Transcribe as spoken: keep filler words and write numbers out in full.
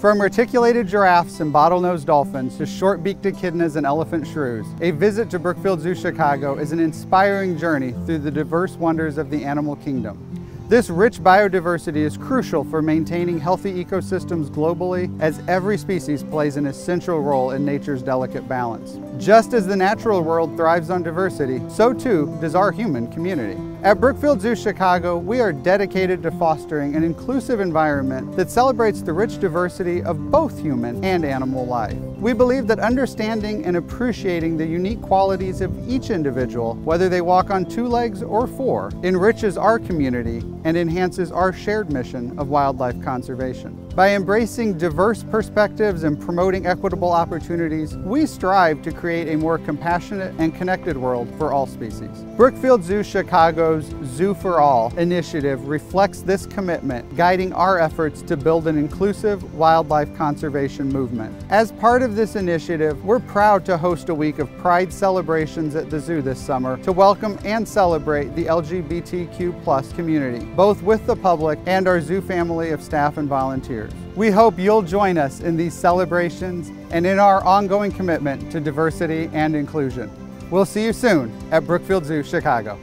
From reticulated giraffes and bottlenose dolphins to short-beaked echidnas and elephant shrews, a visit to Brookfield Zoo Chicago is an inspiring journey through the diverse wonders of the animal kingdom. This rich biodiversity is crucial for maintaining healthy ecosystems globally, as every species plays an essential role in nature's delicate balance. Just as the natural world thrives on diversity, so too does our human community. At Brookfield Zoo Chicago, we are dedicated to fostering an inclusive environment that celebrates the rich diversity of both human and animal life. We believe that understanding and appreciating the unique qualities of each individual, whether they walk on two legs or four, enriches our community and enhances our shared mission of wildlife conservation. By embracing diverse perspectives and promoting equitable opportunities, we strive to create a more compassionate and connected world for all species. Brookfield Zoo Chicago's Zoo for All initiative reflects this commitment, guiding our efforts to build an inclusive wildlife conservation movement. As part of this initiative, we're proud to host a week of Pride celebrations at the zoo this summer to welcome and celebrate the L G B T Q plus community, both with the public and our zoo family of staff and volunteers. We hope you'll join us in these celebrations and in our ongoing commitment to diversity and inclusion. We'll see you soon at Brookfield Zoo Chicago.